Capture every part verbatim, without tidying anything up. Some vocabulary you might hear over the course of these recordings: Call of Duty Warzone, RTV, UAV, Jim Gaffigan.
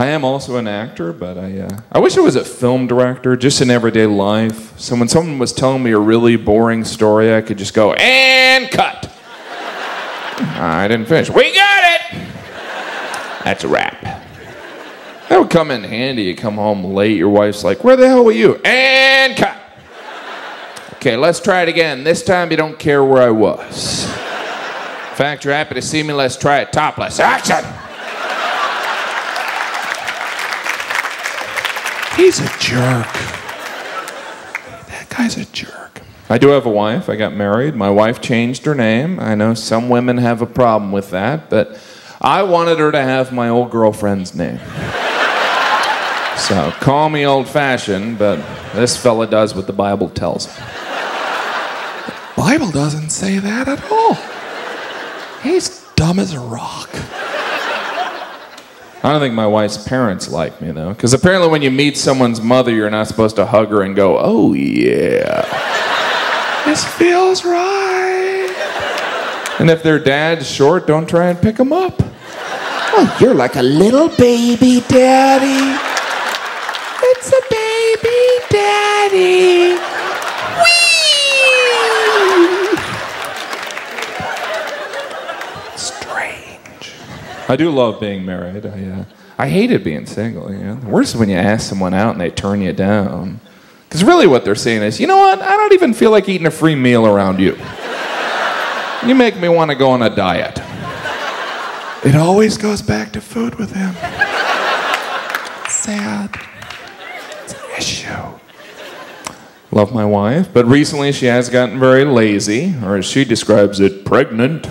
I am also an actor, but I uh, I wish I was a film director, just in everyday life. So when someone was telling me a really boring story, I could just go, and cut. I didn't finish. We got it! That's a wrap. That would come in handy. You come home late, your wife's like, where the hell were you? And cut. Okay, let's try it again. This time you don't care where I was. In fact, you're happy to see me, let's try it topless. Action! He's a jerk. That guy's a jerk. I do have a wife. I got married. My wife changed her name. I know some women have a problem with that, but I wanted her to have my old girlfriend's name. So call me old-fashioned, but this fella does what the Bible tells him. The Bible doesn't say that at all. He's dumb as a rock. I don't think my wife's parents like me, though. Because apparently when you meet someone's mother, you're not supposed to hug her and go, oh, yeah. This feels right. And if their dad's short, don't try and pick him up. Oh, you're like a little baby daddy. It's a baby daddy. Whee! Strange. I do love being married. I, uh, I hated being single. You know? The worst is when you ask someone out and they turn you down. Because really what they're saying is, you know what? I don't even feel like eating a free meal around you. You make me want to go on a diet. It always goes back to food with him. It's sad. It's an issue. Love my wife, but recently she has gotten very lazy, or as she describes it, pregnant.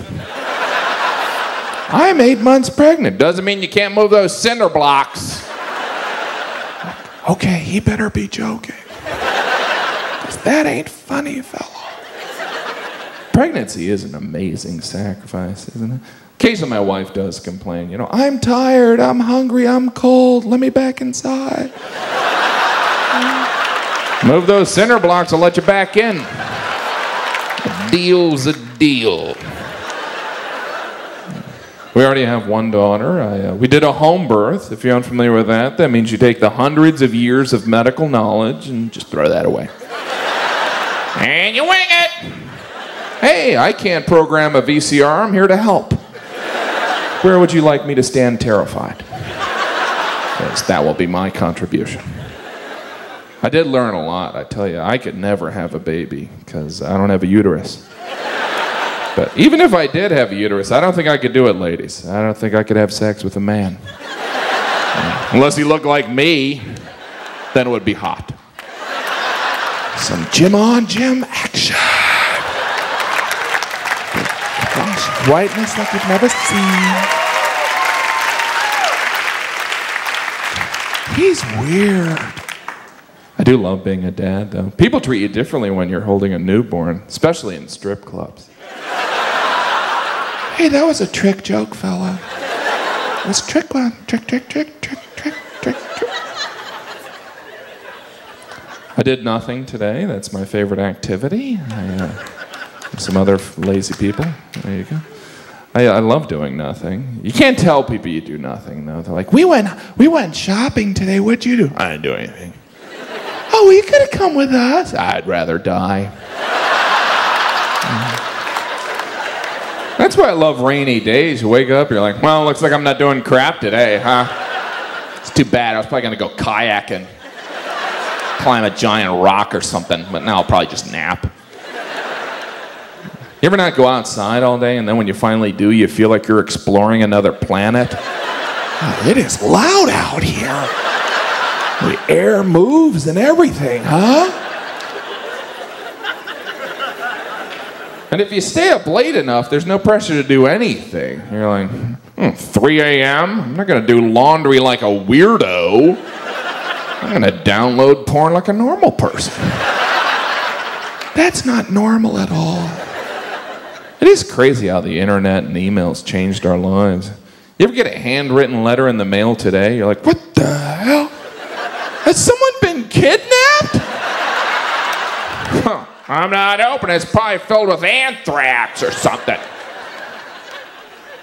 I'm eight months pregnant. Doesn't mean you can't move those cinder blocks. Okay, he better be joking. 'Cause that ain't funny, fella. Pregnancy is an amazing sacrifice, isn't it? Occasionally my wife does complain, you know, I'm tired, I'm hungry, I'm cold, let me back inside. Move those cinder blocks, I'll let you back in. A deal's a deal. We already have one daughter. I, uh, we did a home birth. If you're unfamiliar with that, that means you take the hundreds of years of medical knowledge and just throw that away. And you wing it! Hey, I can't program a V C R. I'm here to help. Where would you like me to stand terrified? Because that will be my contribution. I did learn a lot, I tell you. I could never have a baby because I don't have a uterus. But even if I did have a uterus, I don't think I could do it, ladies. I don't think I could have sex with a man. Uh, unless he looked like me, then it would be hot. Some Jim on Jim action. Gosh, whiteness like you've never seen. He's weird. I do love being a dad, though. People treat you differently when you're holding a newborn, especially in strip clubs. Hey, that was a trick joke, fella. It was trick one. Trick, trick, trick, trick, trick, trick, trick. I did nothing today. That's my favorite activity. I, uh, some other lazy people. There you go. I, I love doing nothing. You can't tell people you do nothing, though. They're like, we went, we went shopping today. What'd you do? I didn't do anything. Oh, well, you could have come with us. I'd rather die. That's why I love rainy days. You wake up, you're like, well, looks like I'm not doing crap today, huh? It's too bad. I was probably going to go kayaking, climb a giant rock or something, but now I'll probably just nap. You ever not go outside all day, and then when you finally do, you feel like you're exploring another planet? Oh, it is loud out here. The air moves and everything, huh? And if you stay up late enough, there's no pressure to do anything. You're like, hmm, three A M? I'm not going to do laundry like a weirdo. I'm going to download porn like a normal person. That's not normal at all. It is crazy how the internet and emails changed our lives. You ever get a handwritten letter in the mail today? You're like, what the hell? Has someone been kidnapped? Huh. I'm not open. It's probably filled with anthrax or something.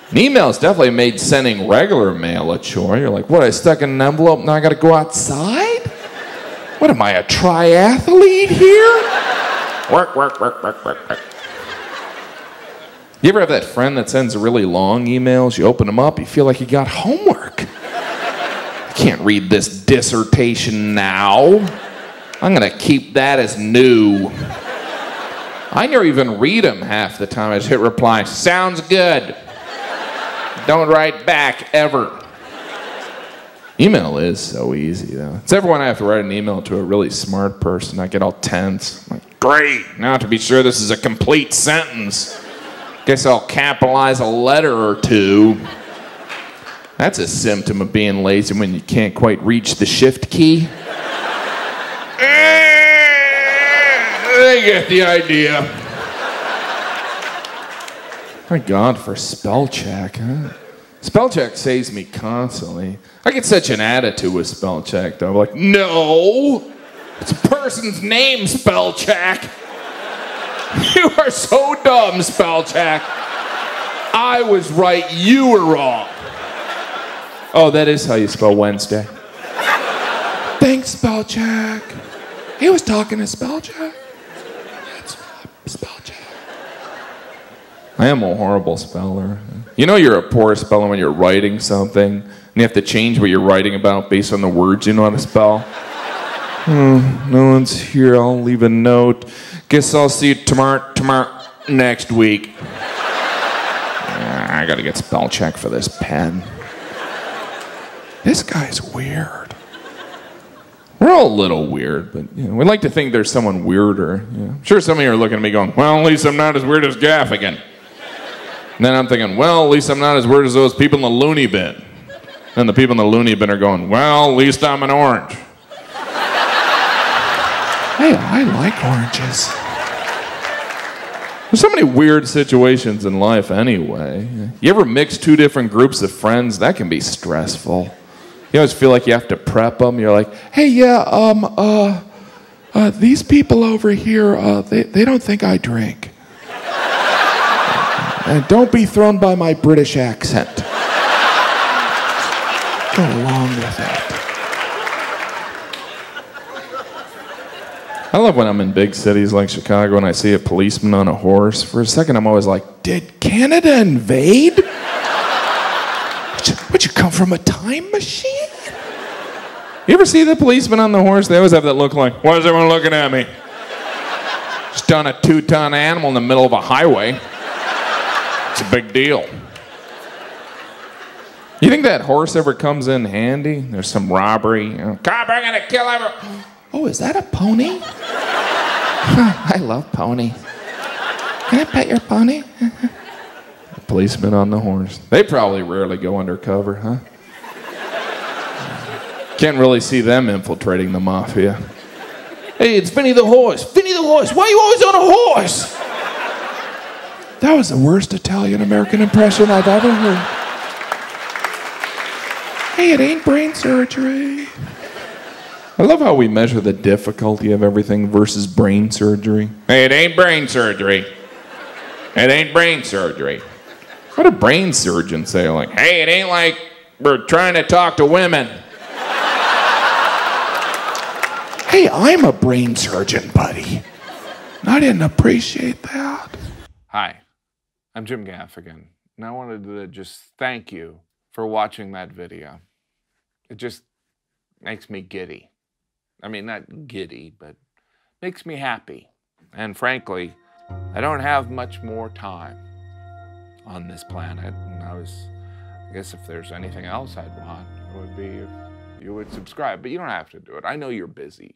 An email's definitely made sending regular mail a chore. You're like, what, I stuck in an envelope, now I gotta go outside? What am I, a triathlete here? Work, work, work, work, work, work. You ever have that friend that sends really long emails? You open them up, you feel like you got homework. I can't read this dissertation now. I'm gonna keep that as new. I never even read them half the time. I just hit reply, sounds good. Don't write back, ever. Email is so easy, though. It's everyone I have to write an email to a really smart person. I get all tense. I'm like, great, now to be sure this is a complete sentence. Guess I'll capitalize a letter or two. That's a symptom of being lazy when you can't quite reach the shift key. They get the idea. Thank God for spell check, huh? Spell check saves me constantly. I get such an attitude with spell check, though. I'm like, no! It's a person's name, spell check! You are so dumb, spell check! I was right, you were wrong! Oh, that is how you spell Wednesday. Thanks, spell check! He was talking to spell check. Spell check. I am a horrible speller. You know you're a poor speller when you're writing something and you have to change what you're writing about based on the words you know how to spell. Hmm, no one's here, I'll leave a note. Guess I'll see you tomorrow, tomorrow, next week. I gotta get spell check for this pen. This guy's weird. We're all a little weird, but you know, we like to think there's someone weirder. You know, I'm sure some of you are looking at me going, well, at least I'm not as weird as Gaffigan. And then I'm thinking, well, at least I'm not as weird as those people in the loony bin. And the people in the loony bin are going, well, at least I'm an orange. Hey, I like oranges. There's so many weird situations in life anyway. You ever mix two different groups of friends? That can be stressful. You always feel like you have to prep them. You're like, hey, yeah, um, uh, uh, these people over here, uh, they, they don't think I drink. And don't be thrown by my British accent. Go along with it. I love when I'm in big cities like Chicago and I see a policeman on a horse. For a second, I'm always like, did Canada invade? Would you come from a time machine? You ever see the policeman on the horse? They always have that look like, why is everyone looking at me? Just done a two-ton animal in the middle of a highway. It's a big deal. You think that horse ever comes in handy? There's some robbery. You know, cop, I'm gonna kill everyone. Oh, is that a pony? I love pony. Can I pet your pony? Policemen on the horse. They probably rarely go undercover, huh? Can't really see them infiltrating the mafia. Hey, it's Finny the horse. Finny the horse. Why are you always on a horse? That was the worst Italian-American impression I've ever heard. Hey, it ain't brain surgery. I love how we measure the difficulty of everything versus brain surgery. Hey, it ain't brain surgery. It ain't brain surgery. What do brain surgeons say? Like, hey, it ain't like we're trying to talk to women. Hey, I'm a brain surgeon, buddy. I didn't appreciate that. Hi, I'm Jim Gaffigan, and I wanted to just thank you for watching that video. It just makes me giddy. I mean, not giddy, but makes me happy. And frankly, I don't have much more time on this planet, and I was, I guess if there's anything else I'd want, it would be if you would subscribe, but you don't have to do it. I know you're busy,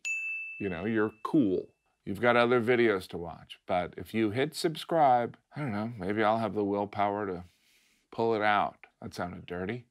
you know, you're cool. You've got other videos to watch, but if you hit subscribe, I don't know, maybe I'll have the willpower to pull it out. That sounded dirty.